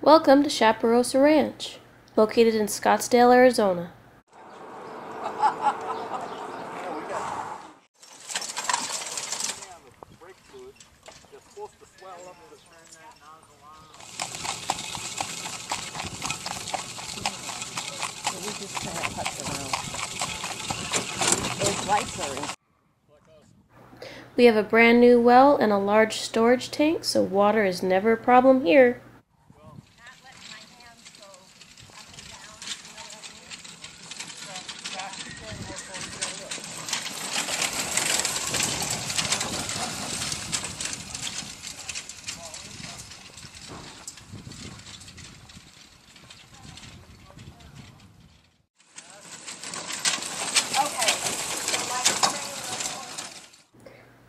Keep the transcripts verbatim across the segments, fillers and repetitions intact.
Welcome to Chaparosa Ranch, located in Scottsdale, Arizona. We have a brand new well and a large storage tank, so water is never a problem here.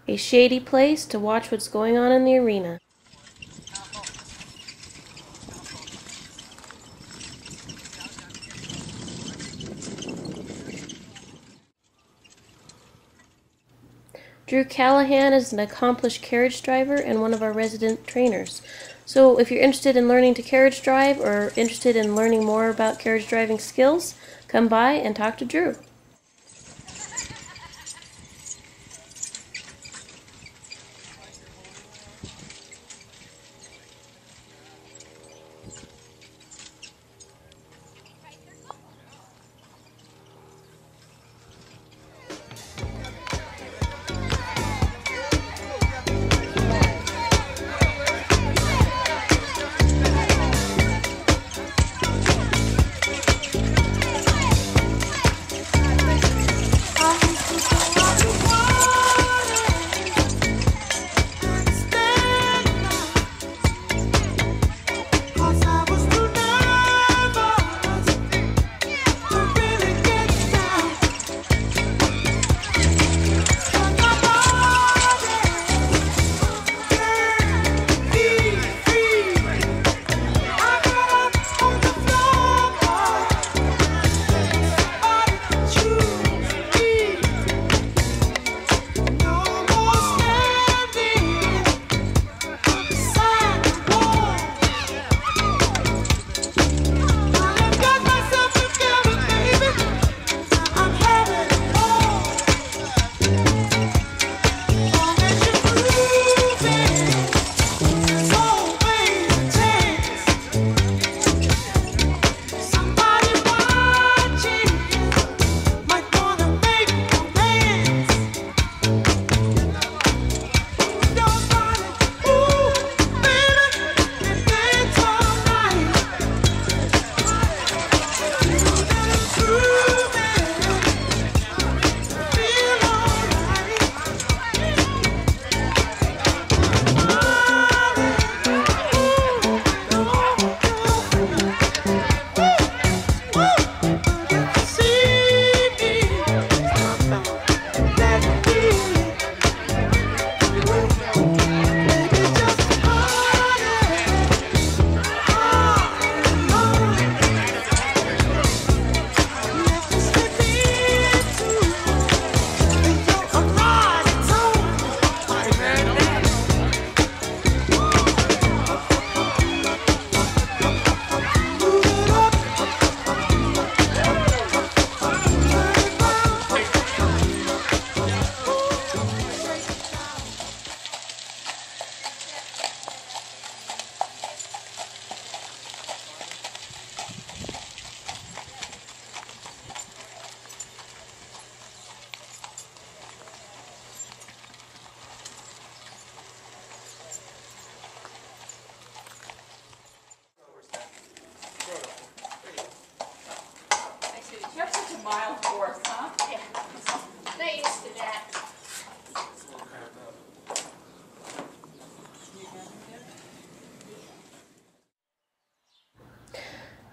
A shady place to watch what's going on in the arena. Drew Callahan is an accomplished carriage driver and one of our resident trainers. So if you're interested in learning to carriage drive or interested in learning more about carriage driving skills, come by and talk to Drew.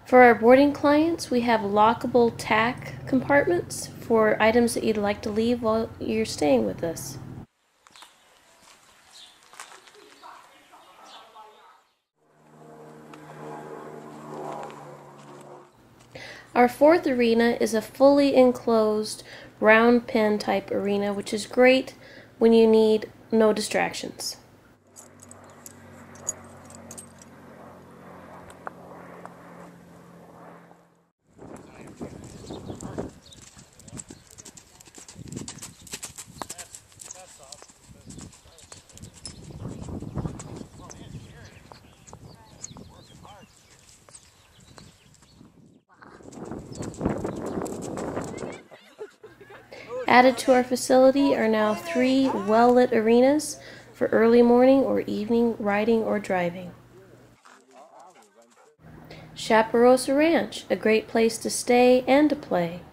For our boarding clients, we have lockable tack compartments for items that you'd like to leave while you're staying with us. Our fourth arena is a fully enclosed round pen type arena, which is great when you need no distractions. Added to our facility are now three well-lit arenas for early morning or evening riding or driving. Chaparosa Ranch, a great place to stay and to play.